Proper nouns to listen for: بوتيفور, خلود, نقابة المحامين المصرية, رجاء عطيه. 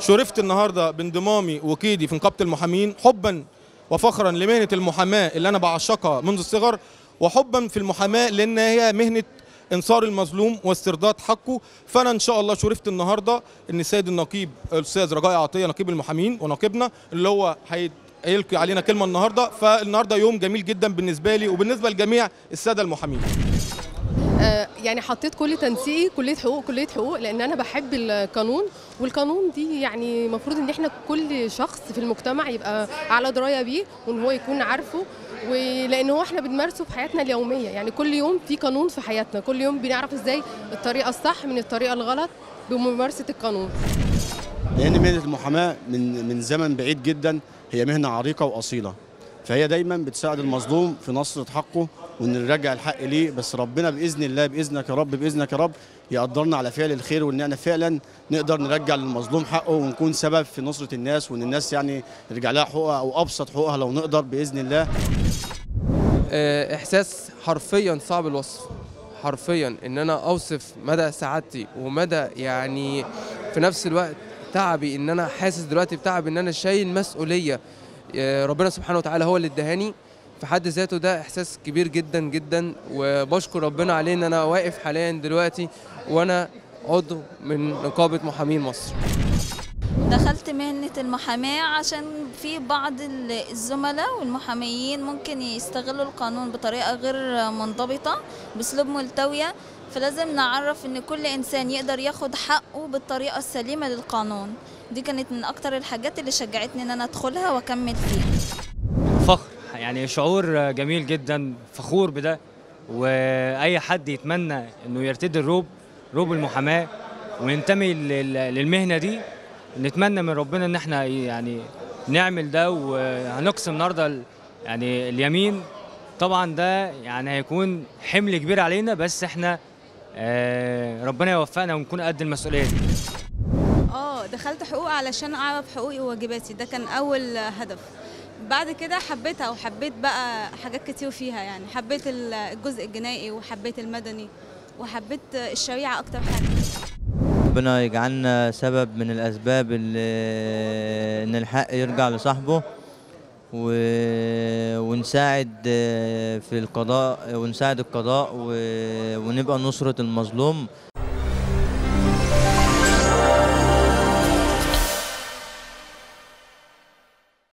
شرفت النهارده بانضمامي وقيدي في نقابة المحامين حبا وفخرا لمهنة المحاماة اللي أنا بعشقها منذ الصغر، وحبا في المحاماة لأن هي مهنة انصار المظلوم واسترداد حقه. فانا ان شاء الله شرفت النهارده ان السيد النقيب الاستاذ رجاء عطيه نقيب المحامين ونقيبنا اللي هو هيلقي علينا كلمه النهارده. فالنهارده يوم جميل جدا بالنسبه لي وبالنسبه لجميع الساده المحامين. يعني حطيت كل تنسيقي كليه حقوق لان انا بحب القانون، والقانون دي يعني المفروض ان احنا كل شخص في المجتمع يبقى على درايه بيه وان هو يكون عارفه، ولان هو احنا بنمارسه في حياتنا اليوميه. يعني كل يوم في قانون في حياتنا، كل يوم بنعرف ازاي الطريقه الصح من الطريقه الغلط بممارسه القانون. لان مهنه المحاماه من زمن بعيد جدا هي مهنه عريقه واصيله، فهي دايما بتساعد المظلوم في نصرة حقه وان نرجع الحق ليه. بس ربنا باذن الله، باذنك يا رب، باذنك يا رب يقدرنا على فعل الخير، وان احنا فعلا نقدر نرجع للمظلوم حقه ونكون سبب في نصرة الناس، وان الناس يعني يرجع لها حقوقها او ابسط حقوقها لو نقدر باذن الله. احساس حرفيا صعب الوصف، حرفيا ان انا اوصف مدى سعادتي ومدى يعني في نفس الوقت تعبي، ان انا حاسس دلوقتي بتعب ان انا شايل مسؤولية ربنا سبحانه وتعالى هو اللي ادهاني في حد ذاته. ده احساس كبير جدا جدا، وبشكر ربنا عليه ان انا واقف حاليا دلوقتي وانا عضو من نقابة محامين مصر. دخلت مهنة المحاماة عشان في بعض الزملاء والمحاميين ممكن يستغلوا القانون بطريقة غير منضبطة باسلوب ملتوية، فلازم نعرف ان كل انسان يقدر ياخد حقه بالطريقة السليمة للقانون. دي كانت من اكتر الحاجات اللي شجعتني ان انا ادخلها واكمل فيها. فخر، يعني شعور جميل جدا، فخور بده، واي حد يتمنى انه يرتدي روب المحاماة وينتمي للمهنة دي. نتمنى من ربنا ان احنا يعني نعمل ده، وهنقسم النهارده يعني اليمين. طبعا ده يعني هيكون حمل كبير علينا، بس احنا ربنا يوفقنا ونكون قد المسؤولية دي. دخلت حقوق علشان اعرف حقوقي وواجباتي، ده كان اول هدف. بعد كده حبيتها، وحبيت بقى حاجات كتير فيها، يعني حبيت الجزء الجنائي وحبيت المدني وحبيت الشريعة اكتر حاجة. ربنا يجعلنا سبب من الاسباب اللي ان الحق يرجع لصاحبه، ونساعد في القضاء ونساعد القضاء ونبقى نصرة المظلوم.